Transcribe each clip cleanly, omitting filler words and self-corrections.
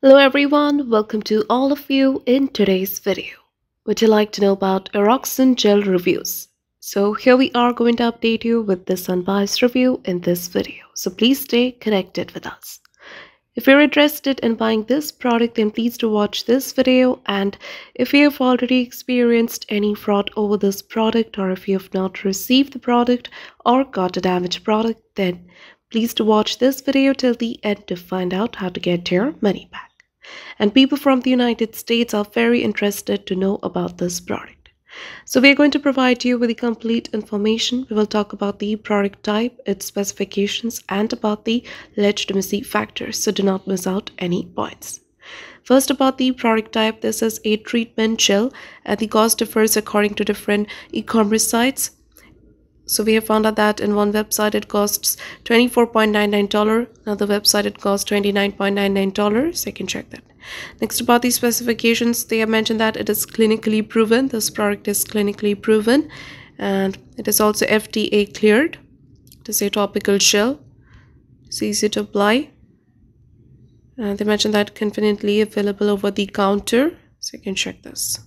Hello everyone, welcome to all of you in today's video. Would you like to know about Eroxon Gel reviews? So here we are going to update you with this unbiased review in this video. So please stay connected with us. If you're interested in buying this product, then please do watch this video. And if you have already experienced any fraud over this product, or if you have not received the product or got a damaged product, then please do watch this video till the end to find out how to get your money back. And people from the United States are very interested to know about this product. So we are going to provide you with the complete information. We will talk about the product type, its specifications, and about the legitimacy factors. So do not miss out any points. First, about the product type, this is a treatment gel, and the cost differs according to different e-commerce sites. So we have found out that in one website it costs $24.99, another website it costs $29.99. I can check that. Next, about the specifications, they have mentioned that it is clinically proven. This product is clinically proven and it is also FDA cleared. It is a topical gel. It's easy to apply. And they mentioned that conveniently available over the counter. So I can check this.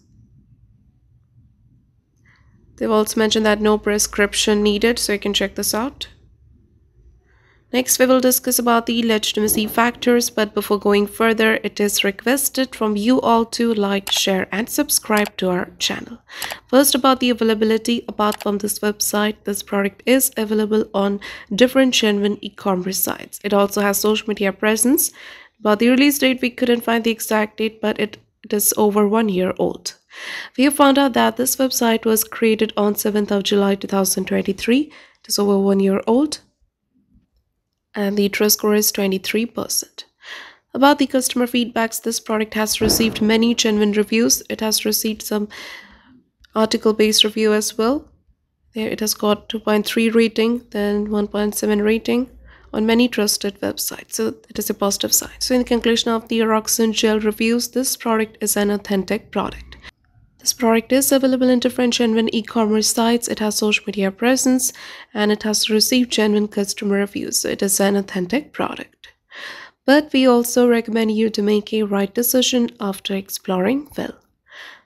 They've also mentioned that no prescription needed, so you can check this out. Next, we will discuss about the legitimacy factors, but before going further, it is requested from you all to like, share, and subscribe to our channel. First, about the availability. Apart from this website, this product is available on different genuine e-commerce sites. It also has social media presence. About the release date, we couldn't find the exact date, but it is over 1 year old. We have found out that this website was created on 7th of July 2023. It is over 1 year old. And the trust score is 23%. About the customer feedbacks, this product has received many genuine reviews. It has received some article-based review as well. There it has got 2.3 rating, then 1.7 rating on many trusted websites. So it is a positive sign. So in the conclusion of the Eroxon Gel reviews, this product is an authentic product. This product is available in different genuine e-commerce sites. It has social media presence and it has received genuine customer reviews. So it is an authentic product. But we also recommend you to make a right decision after exploring well.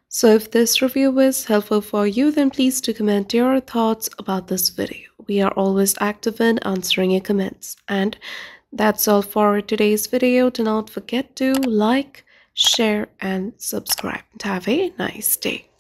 So if this review is helpful for you, then please do comment your thoughts about this video. We are always active in answering your comments. And that's all for today's video. Do not forget to like, share, and subscribe. Have a nice day.